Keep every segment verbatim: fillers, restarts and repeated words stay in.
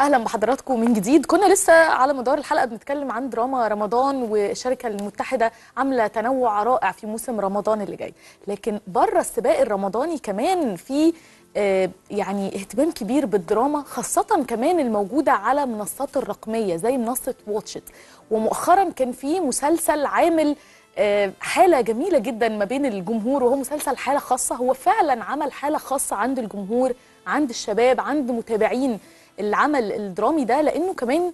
اهلا بحضراتكم من جديد. كنا لسه على مدار الحلقه بنتكلم عن دراما رمضان، والشركه المتحده عامله تنوع رائع في موسم رمضان اللي جاي، لكن بره السباق الرمضاني كمان في يعني اهتمام كبير بالدراما، خاصة كمان الموجودة على منصات الرقمية زي منصة واتش إت. ومؤخرا كان في مسلسل عامل حالة جميلة جدا ما بين الجمهور، وهو مسلسل حالة خاصة. هو فعلا عمل حالة خاصة عند الجمهور، عند الشباب، عند متابعين العمل الدرامي ده، لأنه كمان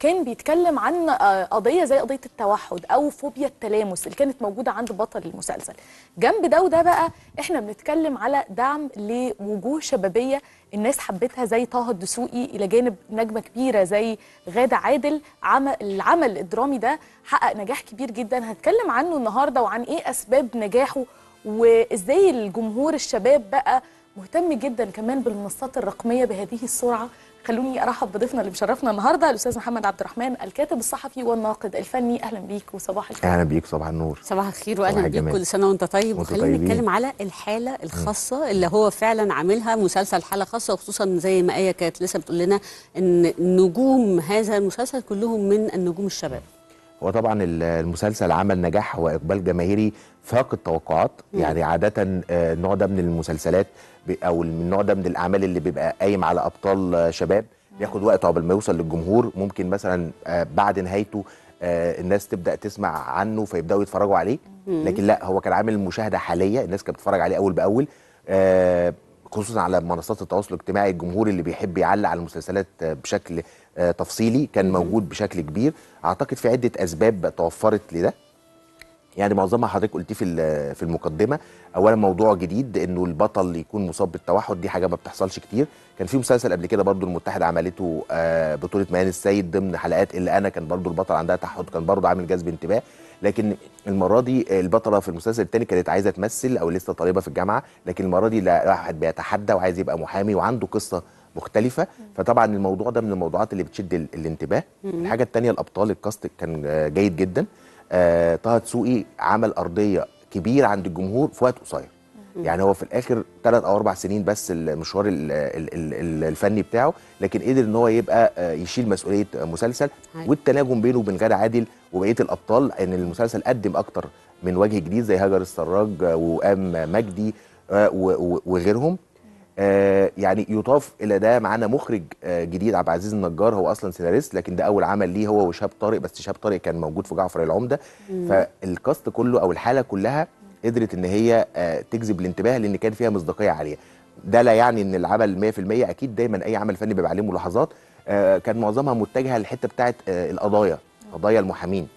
كان بيتكلم عن قضية زي قضية التوحد أو فوبيا التلامس اللي كانت موجودة عند بطل المسلسل. جنب ده وده بقى احنا بنتكلم على دعم لوجوه شبابية الناس حبتها زي طه الدسوقي، إلى جانب نجمة كبيرة زي غادة عادل. العمل الدرامي ده حقق نجاح كبير جدا، هتكلم عنه النهاردة وعن إيه أسباب نجاحه وإزاي الجمهور الشباب بقى مهتم جدا كمان بالمنصات الرقمية بهذه السرعة. خلوني ارحب بضيفنا اللي مشرفنا النهارده، الاستاذ محمد عبد الرحمن، الكاتب الصحفي والناقد الفني. اهلا بيك وصباح الخير. اهلا بيك، صباح النور. صباح الخير واهلا بيك، كل سنه وانت طيب. وخلينا نتكلم على الحاله الخاصه م. اللي هو فعلا عاملها مسلسل حاله خاصه، وخصوصا زي ما ايه كانت لسه بتقول لنا ان نجوم هذا المسلسل كلهم من النجوم الشباب. هو طبعا المسلسل عمل نجاح واقبال جماهيري فاق التوقعات، م. يعني عاده النوع ده من المسلسلات او النوع ده من الاعمال اللي بيبقى قايم على ابطال شباب بياخد وقت قبل ما يوصل للجمهور. ممكن مثلا بعد نهايته الناس تبدا تسمع عنه فيبداوا يتفرجوا عليه، لكن لا، هو كان عامل مشاهده حاليه، الناس كانت بتتفرج عليه اول باول، خصوصا على منصات التواصل الاجتماعي. الجمهور اللي بيحب يعلق على المسلسلات بشكل تفصيلي كان موجود بشكل كبير. اعتقد في عده اسباب توفرت لده، يعني معظمها حضرتك قلتيه في في المقدمه. اولا موضوع جديد، انه البطل يكون مصاب بالتوحد، دي حاجه ما بتحصلش كتير. كان في مسلسل قبل كده برضو المتحده عملته بطوله مياد السيد ضمن حلقات اللي انا، كان برضو البطل عندها توحد، كان برضو عامل جذب انتباه. لكن المره دي البطله في المسلسل الثاني كانت عايزه تمثل او لسه طالبه في الجامعه، لكن المره دي لا، واحد بيتحدى وعايز يبقى محامي وعنده قصه مختلفه. فطبعا الموضوع ده من الموضوعات اللي بتشد الانتباه. الحاجه الثانيه الابطال، الكاست كان جيد جدا. آه، طه دسوقي عمل أرضية كبيرة عند الجمهور في وقت قصير. يعني هو في الآخر ثلاث أو أربع سنين بس المشوار ال ال ال الفني بتاعه، لكن قدر إن هو يبقى يشيل مسؤولية مسلسل. والتناغم بينه وبين غادة عادل وبقية الأبطال، إن المسلسل قدم أكتر من وجه جديد زي هاجر السراج وأم مجدي آه وغيرهم. آه يعني يضاف إلى ده معانا مخرج آه جديد، عبد العزيز النجار. هو أصلا سيناريست، لكن ده أول عمل ليه هو وشاب طارق، بس شاب طارق كان موجود في جعفر العمدة. مم. فالكاست كله أو الحالة كلها قدرت إن هي آه تجذب الانتباه، لأن كان فيها مصداقية عالية. ده لا يعني إن العمل مية في المية أكيد، دايما أي عمل فني بيبقى عليه ملاحظات. آه كان معظمها متجهة للحتة بتاعت آه القضايا، قضايا المحامين،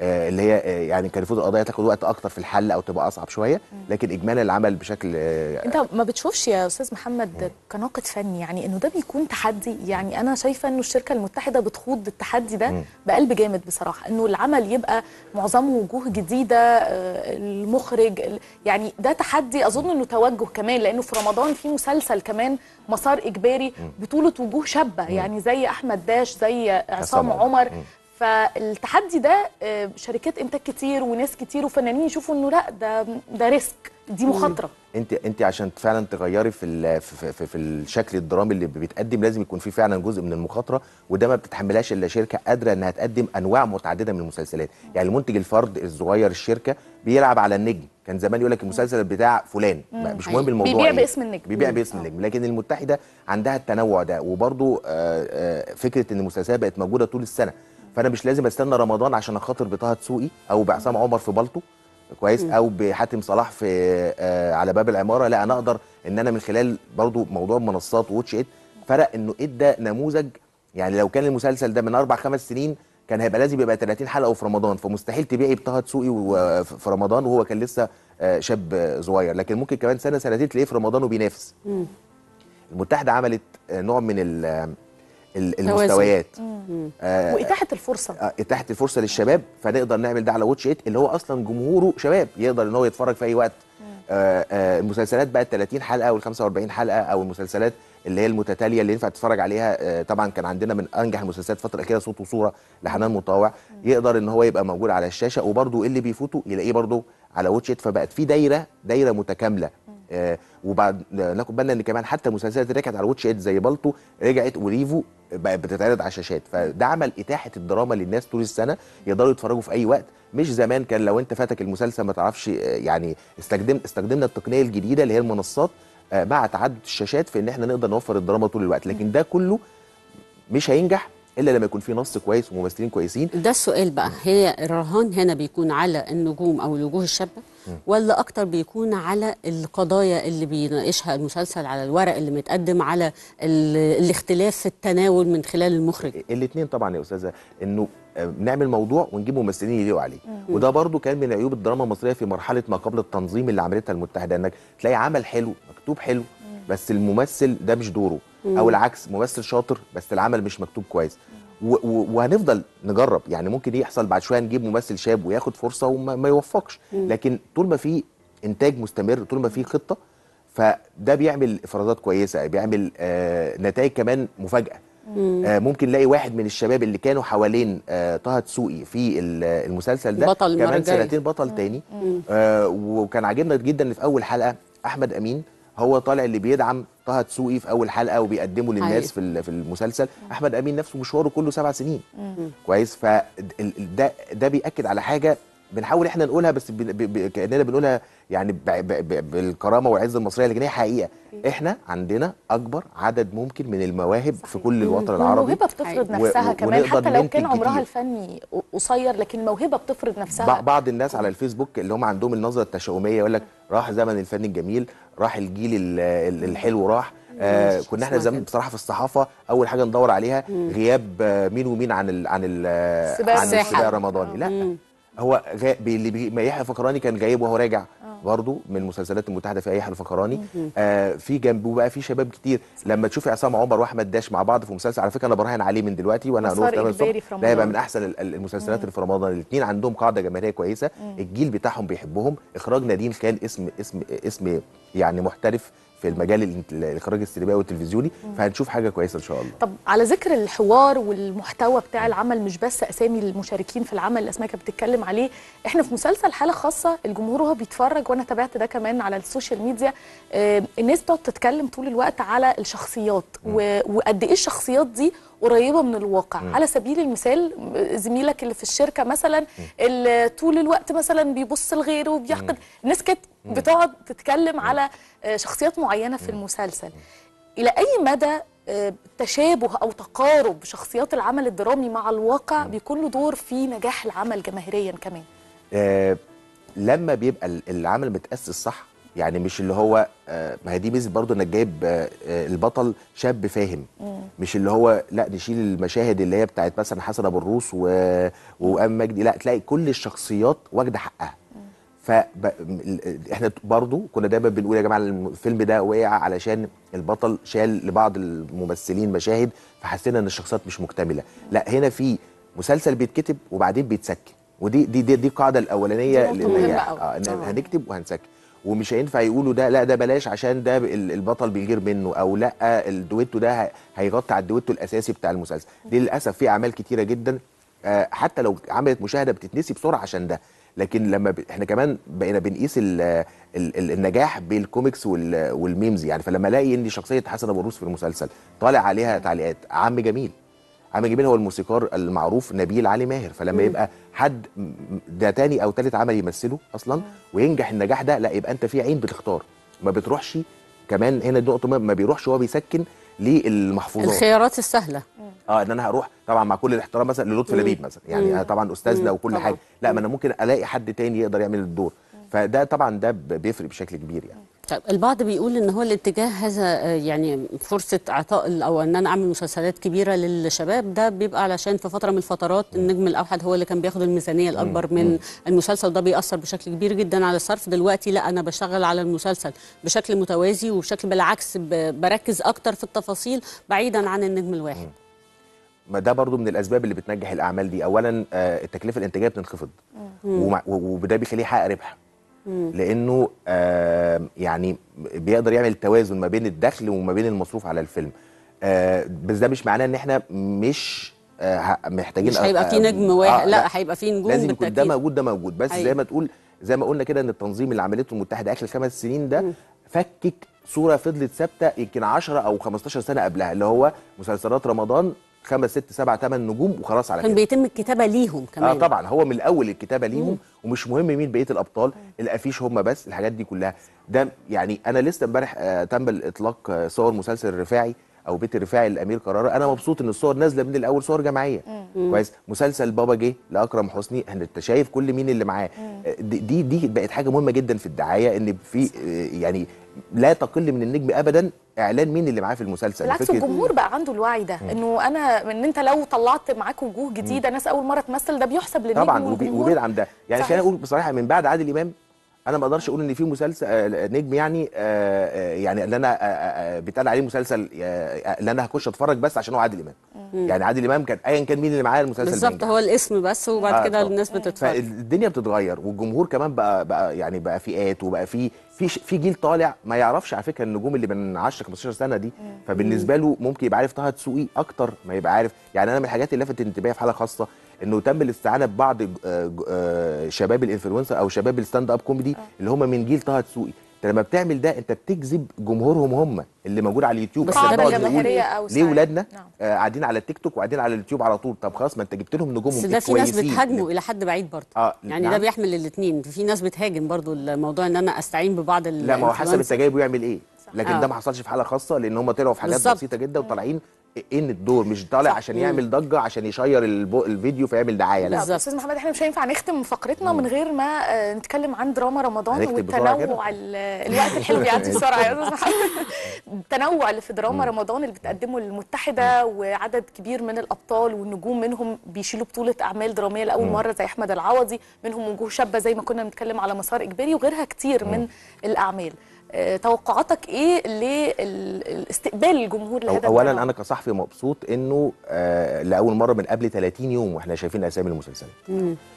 آه اللي هي آه يعني كان المفروض القضايا تاخد وقت اكتر في الحل او تبقى اصعب شويه، لكن اجمالا العمل بشكل آه انت ما بتشوفش يا استاذ محمد كناقد فني يعني انه ده بيكون تحدي؟ يعني انا شايفه انه الشركه المتحده بتخوض التحدي ده مم. بقلب جامد بصراحه، انه العمل يبقى معظمه وجوه جديده، آه المخرج، يعني ده تحدي. اظن انه توجه كمان، لانه في رمضان في مسلسل كمان مسار اجباري مم. بطوله وجوه شابه، يعني زي احمد داش، زي عصام عمر. مم. فالتحدي ده شركات انتاج كتير وناس كتير وفنانين يشوفوا انه لا، ده ده ريسك، دي مخاطره. انت انت عشان فعلا تغيري في في, في في الشكل الدرامي اللي بيتقدم لازم يكون فيه فعلا جزء من المخاطره، وده ما بتتحملهاش الا شركه قادره انها تقدم انواع متعدده من المسلسلات. يعني المنتج الفرد الصغير الشركه بيلعب على النجم، كان زمان يقول لك المسلسل بتاع فلان مش مهم الموضوع، بيبيع إيه؟ باسم النجم، بيبيع باسم النجم. لكن المتحده عندها التنوع ده، وبرده فكره ان المسلسلات بقت موجوده طول السنه، فانا مش لازم استنى رمضان عشان اخاطر بطه دسوقي او بعصام عمر في بلتو، كويس، او بحاتم صلاح في آه على باب العماره. لا، انا اقدر ان انا من خلال برضو موضوع منصات واتش إت فرق، انه ادى نموذج. يعني لو كان المسلسل ده من اربع خمس سنين كان هيبقى لازم يبقى ثلاثين حلقه وفي رمضان، فمستحيل تبيعي بطه دسوقي في رمضان وهو كان لسه آه شاب صغير، لكن ممكن كمان سنه سنتين تلاقيه في رمضان وبينافس. المتحده عملت آه نوع من ال المستويات، آه واتاحه الفرصه، آه اتاحه الفرصه للشباب. فنقدر نعمل ده على واتش إت اللي هو اصلا جمهوره شباب، يقدر ان هو يتفرج في اي وقت. آه آه المسلسلات بقى ثلاثين حلقه وال خمسة وأربعين حلقه، او المسلسلات اللي هي المتتاليه اللي ينفع تتفرج عليها. آه طبعا كان عندنا من انجح المسلسلات فتره كده صوت وصوره لحنان مطاوع، يقدر ان هو يبقى موجود على الشاشه، وبرده اللي بيفوتوا يلاقيه برده على واتش إت. فبقت في دايره دايره متكامله. آه وبعد ناخد بالنا ان كمان حتى المسلسلات اللي رجعت على واتش إت زي بالتو رجعت وريفو بقت بتتعرض على الشاشات، فده عمل اتاحه الدراما للناس طول السنه، يقدروا يتفرجوا في اي وقت. مش زمان كان لو انت فاتك المسلسل ما تعرفش، يعني استخدم استخدمنا التقنيه الجديده اللي هي المنصات مع تعدد الشاشات في ان احنا نقدر نوفر الدراما طول الوقت. لكن ده كله مش هينجح الا لما يكون في نص كويس وممثلين كويسين. ده السؤال بقى، هي الرهان هنا بيكون على النجوم او الوجوه الشابه، ولا اكتر بيكون على القضايا اللي بيناقشها المسلسل، على الورق اللي متقدم، على الاختلاف في التناول من خلال المخرج؟ الاثنين طبعا يا استاذه، انه بنعمل موضوع ونجيب ممثلين يليقوا عليه، وده برضو كان من عيوب الدراما المصريه في مرحله ما قبل التنظيم اللي عملتها المتحده، انك تلاقي عمل حلو مكتوب حلو بس الممثل ده مش دوره، او العكس ممثل شاطر بس العمل مش مكتوب كويس. وهنفضل نجرب، يعني ممكن يحصل بعد شويه نجيب ممثل شاب وياخد فرصه وما يوفقش، لكن طول ما في انتاج مستمر، طول ما في خطه، فده بيعمل افرازات كويسه، بيعمل آه نتائج كمان مفاجاه. آه ممكن نلاقي واحد من الشباب اللي كانوا حوالين آه طه الدسوقي في المسلسل ده بطل كمان سنتين بطل مم. تاني. مم. آه وكان عاجبنا جدا ان في اول حلقه احمد امين هو طالع اللي بيدعم طه الدسوقي في اول حلقه وبيقدمه للناس في في المسلسل. احمد امين نفسه مشواره كله سبع سنين كويس. فده ده بياكد على حاجه بنحاول احنا نقولها، بس كاننا بنقولها يعني بالكرامه والعز المصريه، لكن هي حقيقه. احنا عندنا اكبر عدد ممكن من المواهب صحيح. في كل الوطن العربي. الموهبه بتفرض نفسها كمان، حتى لو كان عمرها الفني قصير، لكن الموهبه بتفرض نفسها. بعض الناس على الفيسبوك اللي هم عندهم النظره التشاؤميه يقول لك راح زمن الفن الجميل، راح الجيل الحلو، راح آه كنا احنا زمان بصراحه في الصحافه اول حاجه ندور عليها مم. غياب مين ومين عن ال عن ال عن السباق الرمضاني. لا مم. هو اللي يحيى الفقراني كان جايب وهو راجع برضه من المسلسلات المتحده في يحيى الفقراني، آه في جنبه بقى في شباب كتير. لما تشوفي عصام عمر واحمد داش مع بعض في مسلسل، على فكره انا براهن عليه من دلوقتي، وانا هنقول ده هيبقى من احسن المسلسلات اللي في رمضان. الاثنين عندهم قاعده جماهيريه كويسه، الجيل بتاعهم بيحبهم. اخراج نادين كان اسم اسم اسم يعني محترف في المجال الاخراج السينمائي والتلفزيوني، فهنشوف حاجه كويسه ان شاء الله. طب على ذكر الحوار والمحتوى بتاع العمل، مش بس اسامي المشاركين في العمل اللي اسمها كانت بتتكلم عليه، احنا في مسلسل حاله خاصه الجمهور هو بيتفرج، وانا تابعت ده كمان على السوشيال ميديا، آه الناس بتقعد تتكلم طول الوقت على الشخصيات وقد ايه الشخصيات دي قريبه من الواقع. م. على سبيل المثال زميلك اللي في الشركه مثلا، اللي طول الوقت مثلا بيبص لغيره وبيحقد، الناس كانت بتقعد تتكلم على شخصيات معينه في المسلسل. الى اي مدى تشابه او تقارب شخصيات العمل الدرامي مع الواقع بيكون له دور في نجاح العمل جماهيريا كمان؟ آه لما بيبقى العمل متاسس صح، يعني مش اللي هو آه ما هي دي ميزه برضه انك جايب آه البطل شاب فاهم، مم. مش اللي هو لا نشيل المشاهد اللي هي بتاعت مثلا حسن ابو الروس وام مجدي، لا تلاقي كل الشخصيات واخده حقها. فاحنا برضو كنا دايما بنقول يا جماعه الفيلم ده وقع علشان البطل شال لبعض الممثلين مشاهد، فحسينا ان الشخصيات مش مكتمله. لا، هنا في مسلسل بيتكتب وبعدين بيتسكن، ودي دي دي, دي القاعده الاولانيه اللي هي آه هنكتب وهنسكن، ومش هينفع يقولوا ده لا ده بلاش عشان ده البطل بيغير منه، او لا الدويتو ده هيغطي على الدويتو الاساسي بتاع المسلسل. دي للاسف في اعمال كتيره جدا آه حتى لو عملت مشاهده بتتنسي بسرعه عشان ده. لكن لما ب... احنا كمان بقينا بنقيس ال... ال... النجاح بالكوميكس وال... والميمز، يعني فلما الاقي ان شخصيه حسن ابو الروس في المسلسل طالع عليها تعليقات عم جميل، عم جميل هو الموسيقار المعروف نبيل علي ماهر، فلما مم. يبقى حد ده تاني او تالت عمل يمثله اصلا مم. وينجح النجاح ده، لا يبقى انت في عين بتختار، ما بتروحش كمان هنا النقطه، ما بيروحش هو بيسكن للمحفوظات الخيارات السهله. اه ان انا هروح طبعا مع كل الاحترام مثلا للطفل لبيب مثلا، يعني مم. طبعا استاذنا وكل طبعا. حاجه، لا ما انا ممكن الاقي حد تاني يقدر يعمل الدور، فده طبعا ده بيفرق بشكل كبير يعني. طيب البعض بيقول ان هو الاتجاه هذا، يعني فرصه عطاء او ان انا اعمل مسلسلات كبيره للشباب، ده بيبقى علشان في فتره من الفترات النجم الاوحد هو اللي كان بياخد الميزانيه الاكبر من المسلسل، ده بيأثر بشكل كبير جدا على الصرف. دلوقتي لا، انا بشتغل على المسلسل بشكل متوازي وبشكل بالعكس بركز اكتر في التفاصيل بعيدا عن النجم الواحد. ما ده برضو من الاسباب اللي بتنجح الاعمال دي. اولا التكلفه الانتاجيه بتنخفض، وده بيخليه يحقق ربح، لانه آه يعني بيقدر يعمل توازن ما بين الدخل وما بين المصروف على الفيلم. آه بس ده مش معناه ان احنا مش آه محتاجين، مش هيبقى في نجم واحد، آه لا هيبقى في نجوم، لازم يكون ده موجود ده موجود بس أيوه. زي ما تقول زي ما قلنا كده ان التنظيم اللي عملته المتحده اخر خمس سنين ده مم. فكك صوره فضلت ثابته يمكن عشرة او خمستاشر سنه قبلها، اللي هو مسلسلات رمضان خمس ست سبع ثمان نجوم وخلاص على كده. كان بيتم الكتابه ليهم كمان. اه طبعا هو من الاول الكتابه ليهم مم. ومش مهم مين بقيه الابطال، الافيش هم بس، الحاجات دي كلها. ده يعني انا لسه امبارح آه تم اطلاق آه صور مسلسل الرفاعي او بيت الرفاعي الامير قرارة، انا مبسوط ان الصور نازله من الاول صور جماعيه. كويس. مسلسل بابا جه لاكرم حسني، انت شايف كل مين اللي معاه. دي دي بقت حاجه مهمه جدا في الدعايه، ان في آه يعني لا تقل من النجم ابدا اعلان مين اللي معاه في المسلسل. بالعكس الجمهور بقى عنده الوعي ده، انه انا ان انت لو طلعت معاك وجوه جديده ناس اول مره تمثل ده بيحسب للنجم طبعا وبيدعم ده. يعني خليني اقول بصراحه من بعد عادل امام انا ما اقدرش اقول ان في مسلسل نجم يعني آه يعني اللي انا آه بيتقال عليه مسلسل آه اللي انا هخش اتفرج بس عشان هو عادل امام. مم. يعني عادل امام كان ايا كان مين اللي معاه المسلسل بالظبط، هو الاسم بس وبعد آه كده الناس بتتفرج. فالدنيا بتتغير والجمهور كمان بقى بقى يعني بقى فئات، وبقى في في في جيل طالع ما يعرفش على فكره النجوم اللي من عشرة خمستاشر سنه دي، فبالنسبه له ممكن يبقى عارف طه الدسوقي اكتر ما يبقى عارف. يعني انا من الحاجات اللي لفتت انتباهي في حاله خاصه انه تم الاستعانه ببعض شباب الانفلونسر او شباب الستاند اب كوميدي اللي هم من جيل طه الدسوقي. انت لما بتعمل ده انت بتجذب جمهورهم هم اللي موجود على اليوتيوب. بس ليه ولادنا قاعدين نعم. على التيك توك وقاعدين على اليوتيوب على طول؟ طب خلاص ما انت جبت لهم نجومهم كويسين. بس في ناس بتهاجمه الى حد بعيد برضه. آه. يعني نعم. ده بيحمل الاثنين، في ناس بتهاجم برضه الموضوع ان انا استعين ببعض. لا ما هو حسب انت جايبه يعمل ايه. لكن أوه. ده ما حصلش في حاله خاصه، لان هم طلعوا في حاجات بالزبط. بسيطه جدا وطالعين ان الدور مش طالع عشان يعمل ضجه عشان يشير الفيديو فيعمل دعايه. لا بالظبط. استاذ محمد احنا مش هينفع نختم فقرتنا مم. من غير ما نتكلم عن دراما رمضان والتنوع. الوقت الحلو بيعدي بسرعه يا استاذ محمد. التنوع اللي في دراما مم. رمضان اللي بتقدمه المتحده، وعدد كبير من الابطال والنجوم منهم بيشيلوا بطوله اعمال دراميه لاول مم. مره زي احمد العوضي، منهم وجوه شابه زي ما كنا بنتكلم على مسار اجباري وغيرها كتير مم. من الاعمال. توقعاتك ايه لاستقبال الجمهور لهذا؟ اولا انا كصحفي مبسوط انه آه لاول مره من قبل ثلاثين يوم واحنا شايفين اسامي المسلسلات.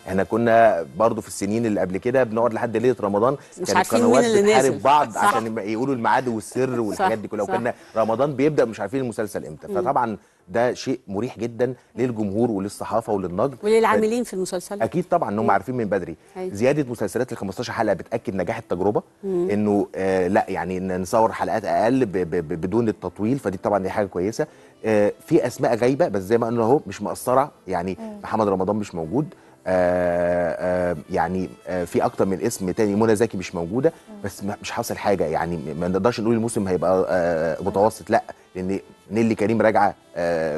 احنا كنا برضو في السنين اللي قبل كده بنقعد لحد ليله رمضان كان القنوات بتحارب بعض صح. عشان يقولوا الميعاد والسر والحاجات دي كلها، وكنا رمضان بيبدا مش عارفين المسلسل امتى. فطبعا ده شيء مريح جدا للجمهور وللصحافه وللنجم وللعاملين في المسلسل. اكيد طبعا ان هم عارفين من بدري. زياده مسلسلات ال خمستاشر حلقه بتاكد نجاح التجربه، انه آه لا يعني نصور حلقات اقل ب ب بدون التطويل، فدي طبعا دي حاجه كويسه. آه في اسماء غايبه بس زي ما قلنا اهو مش مقصره، يعني مم. محمد رمضان مش موجود، آآ آآ يعني آآ في اكتر من اسم تاني، منى زكي مش موجوده، بس مش حاصل حاجه. يعني ما نقدرش نقول الموسم هيبقى متوسط، لا، لان نيللي كريم راجعه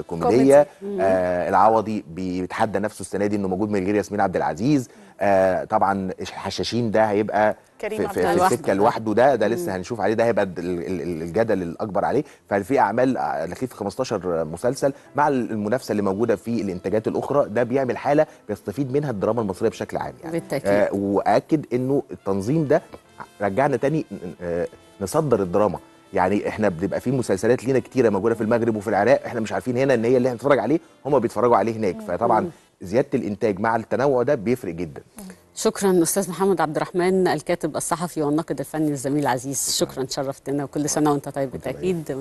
كوميديه، آآ العوضي بيتحدى نفسه السنه دي انه موجود من غير ياسمين عبد العزيز، طبعا الحشاشين ده هيبقى في, في السكه لوحده، ده ده لسه هنشوف عليه، ده هيبقى الجدل الاكبر عليه. ففي اعمال لخيف خمستاشر مسلسل مع المنافسه اللي موجوده في الانتاجات الاخرى، ده بيعمل حاله بيستفيد منها الدراما المصريه بشكل عام يعني. آه واكد انه التنظيم ده رجعنا تاني آه نصدر الدراما. يعني احنا بنبقى في مسلسلات لينا كتيره موجوده في المغرب وفي العراق، احنا مش عارفين هنا ان هي اللي هنتفرج عليه، هم بيتفرجوا عليه هناك. فطبعا زياده الانتاج مع التنوع ده بيفرق جدا. شكرا استاذ محمد عبد الرحمن، الكاتب الصحفي والناقد الفني الزميل عزيز. شكرا، شرفتنا، وكل سنه وانت طيب بالتاكيد.